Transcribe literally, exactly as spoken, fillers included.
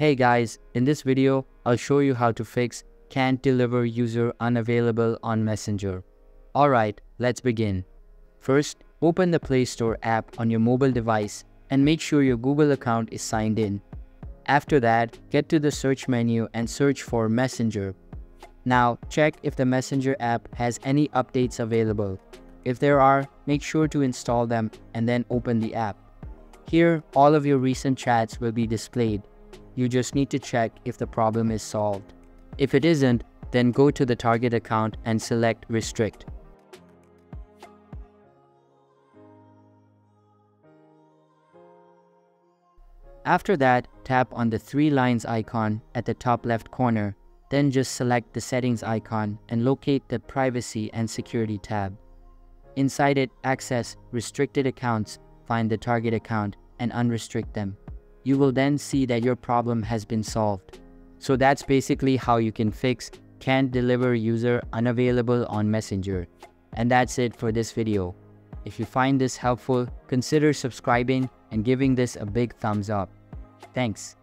Hey guys, in this video, I'll show you how to fix can't deliver user unavailable on Messenger. Alright, let's begin. First, open the Play Store app on your mobile device and make sure your Google account is signed in. After that, get to the search menu and search for Messenger. Now, check if the Messenger app has any updates available. If there are, make sure to install them and then open the app. Here, all of your recent chats will be displayed. You just need to check if the problem is solved. If it isn't, then go to the target account and select Restrict. After that, tap on the three lines icon at the top left corner. Then just select the Settings icon and locate the Privacy and Security tab. Inside it, access Restricted Accounts, find the target account, and unrestrict them. You will then see that your problem has been solved. So that's basically how you can fix can't deliver user unavailable on Messenger. And that's it for this video. If you find this helpful, consider subscribing and giving this a big thumbs up. Thanks.